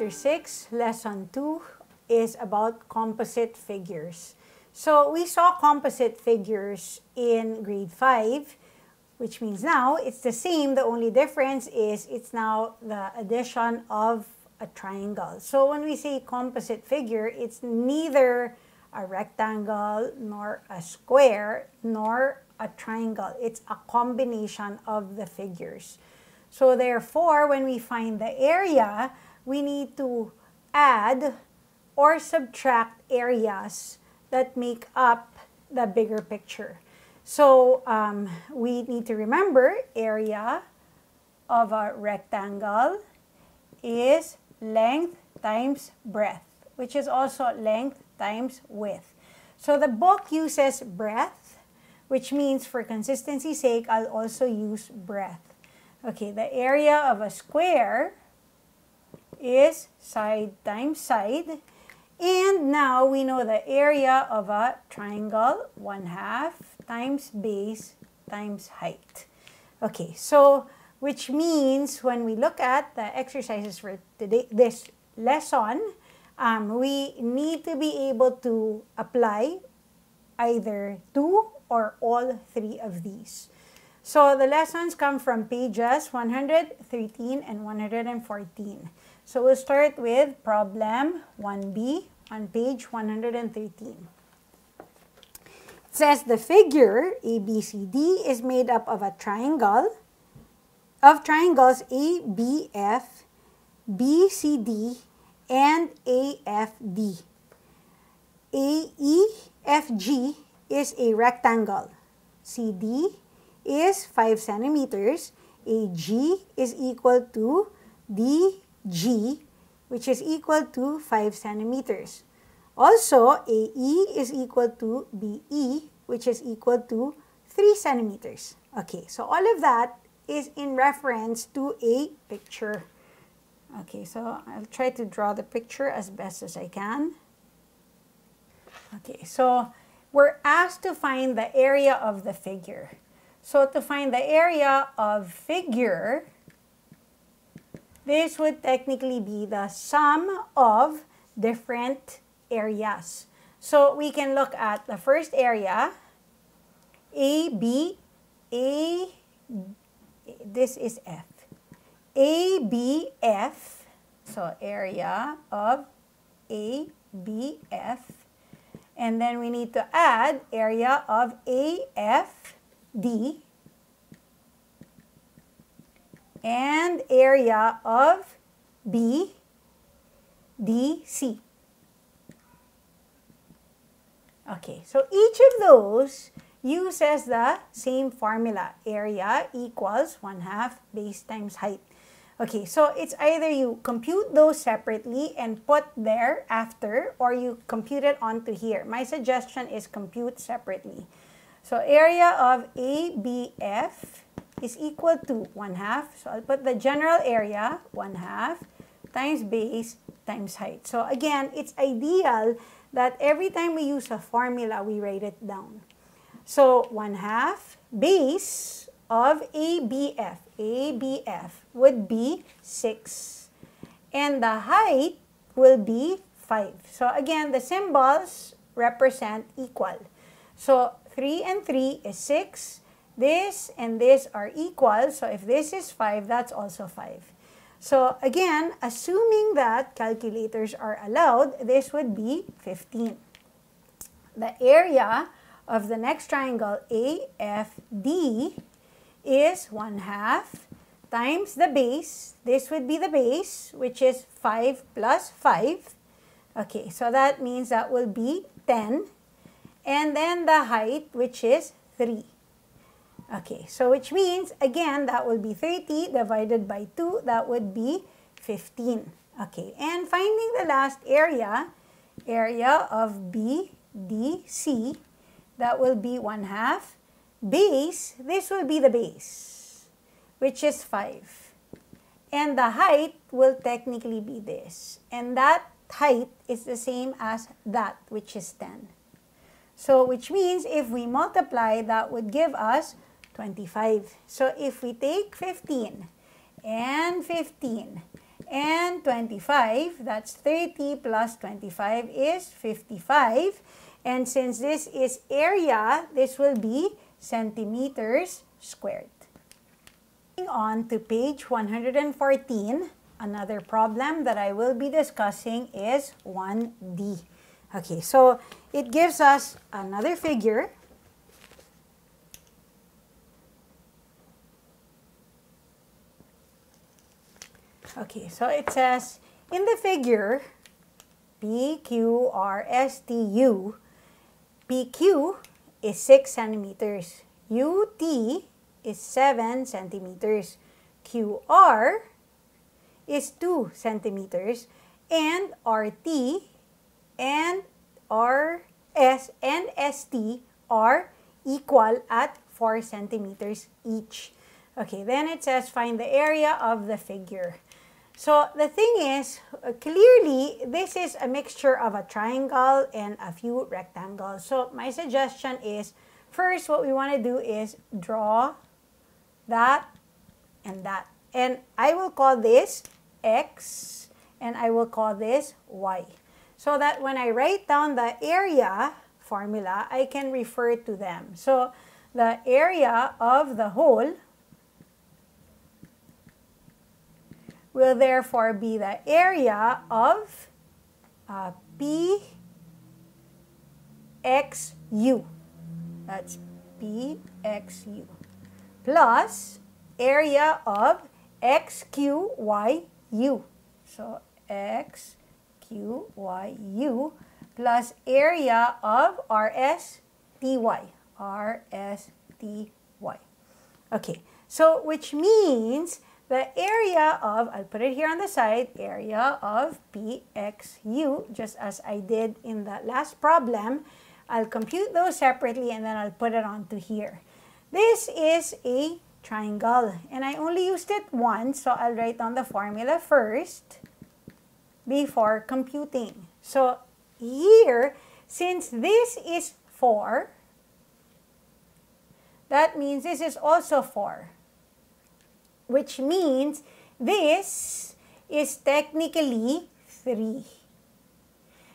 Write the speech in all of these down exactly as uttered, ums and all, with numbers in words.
Chapter six, Lesson two is about composite figures. So we saw composite figures in grade five, which means now it's the same. The only difference is it's now the addition of a triangle. So when we say composite figure, it's neither a rectangle, nor a square, nor a triangle. It's a combination of the figures. So therefore, when we find the area, we need to add or subtract areas that make up the bigger picture. So um, we need to remember area of a rectangle is length times breadth, which is also length times width. So the book uses breadth, which means for consistency's sake, I'll also use breadth. Okay, the area of a square is side times side. And now we know the area of a triangle, one half times base times height. Okay, so which means when we look at the exercises for today, this lesson, um, we need to be able to apply either two or all three of these. So the lessons come from pages one hundred thirteen and one hundred fourteen. So we'll start with problem one B on page one hundred thirteen. It says the figure A B C D is made up of a triangle, of triangles A B F, B C D, and A F D. A E F G is a rectangle. C D is five centimeters. A G is equal to D. G, which is equal to five centimeters. Also, A E is equal to B E, which is equal to three centimeters. Okay, so all of that is in reference to a picture. Okay, so I'll try to draw the picture as best as I can. Okay, so we're asked to find the area of the figure. So to find the area of figure, this would technically be the sum of different areas. So we can look at the first area, A, B, A, this is F, A, B, F, so area of A, B, F, and then we need to add area of A, F, D, and area of B, D, C. Okay, so each of those uses the same formula. Area equals one half base times height. Okay, so it's either you compute those separately and put there after, or you compute it onto here. My suggestion is compute separately. So area of A B F is equal to one half, so I'll put the general area, one half, times base, times height. So again, it's ideal that every time we use a formula, we write it down. So one half base of A B F, A B F would be six, and the height will be five. So again, the symbols represent equal. So three and three is six. This and this are equal, so if this is five, that's also five. So again, assuming that calculators are allowed, this would be fifteen. The area of the next triangle, A F D, is one half times the base. This would be the base, which is five plus five. Okay, so that means that will be ten. And then the height, which is three. Okay, so which means, again, that will be thirty divided by two, that would be fifteen. Okay, and finding the last area, area of B D C, that will be one half. Base, this will be the base, which is five. And the height will technically be this. And that height is the same as that, which is ten. So which means if we multiply, that would give us twenty-five. So if we take fifteen and fifteen and twenty-five, that's thirty plus twenty-five is fifty-five. And since this is area, this will be centimeters squared. Moving on to page one hundred fourteen, another problem that I will be discussing is one D. Okay, so it gives us another figure. Okay, so it says, in the figure P Q R S T U, P Q is six centimeters, U T is seven centimeters, Q R is two centimeters, and R T and R S and S T are equal at four centimeters each. Okay, then it says, find the area of the figure. So the thing is, uh, clearly, this is a mixture of a triangle and a few rectangles. So my suggestion is, first, what we want to do is draw that and that. And I will call this X, and I will call this Y. So that when I write down the area formula, I can refer to them. So the area of the whole will therefore be the area of uh, P X U, that's P X U, plus area of X Q Y U, so X Q Y U, plus area of R S T Y, R S T Y. Okay, so which means the area of, I'll put it here on the side, area of P X U, just as I did in that last problem. I'll compute those separately and then I'll put it onto here. This is a triangle and I only used it once, so I'll write down the formula first before computing. So here, since this is four, that means this is also four. Which means this is technically three.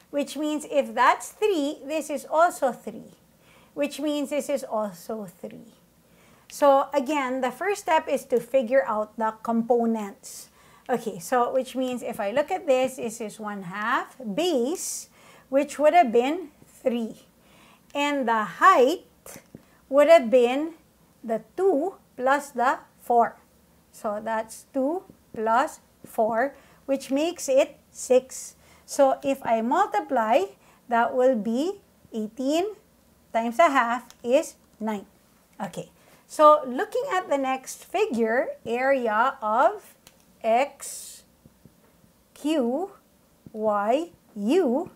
Which means if that's three, this is also three. Which means this is also three. So again, the first step is to figure out the components. Okay, so which means if I look at this, this is one half base, which would have been three. And the height would have been the two plus the four. So that's two plus four, which makes it six. So if I multiply, that will be eighteen times a half is nine. Okay, so looking at the next figure, area of X Q Y U,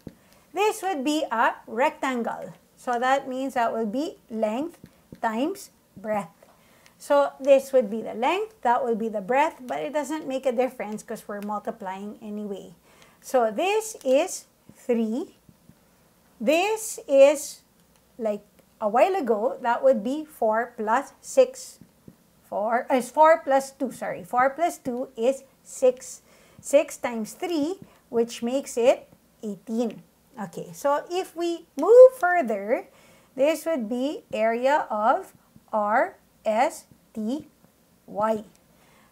this would be a rectangle. So that means that will be length times breadth. So this would be the length, that would be the breadth, but it doesn't make a difference because we're multiplying anyway. So this is three. This is, like a while ago, that would be four plus six. four, uh, four plus two, sorry. four plus two is six. six times three, which makes it eighteen. Okay, so if we move further, this would be area of R S T Y.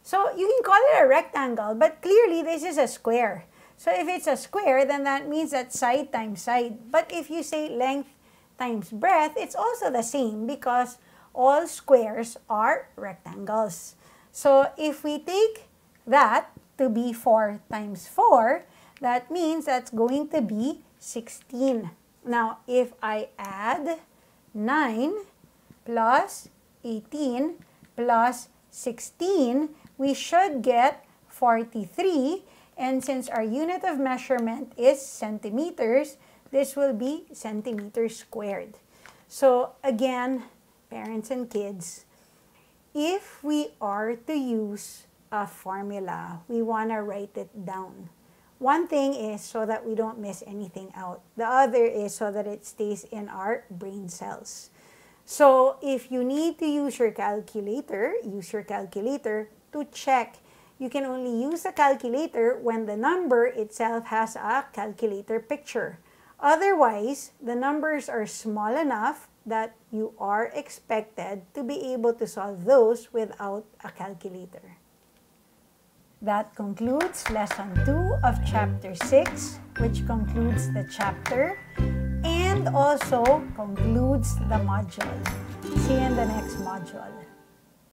So you can call it a rectangle, but clearly this is a square. So if it's a square, then that means that side times side. But if you say length times breadth, it's also the same because all squares are rectangles. So if we take that to be four times four, that means that's going to be sixteen. Now, if I add nine plus eighteen plus sixteen, we should get forty-three. And since our unit of measurement is centimeters, this will be centimeters squared. So again, parents and kids, if we are to use a formula, we want to write it down. One thing is so that we don't miss anything out. The other is so that it stays in our brain cells. So if you need to use your calculator, use your calculator to check you can only use a calculator when the number itself has a calculator picture. Otherwise, the numbers are small enough that you are expected to be able to solve those without a calculator. That concludes Lesson two of Chapter six, which concludes the chapter and also concludes the module. See you in the next module.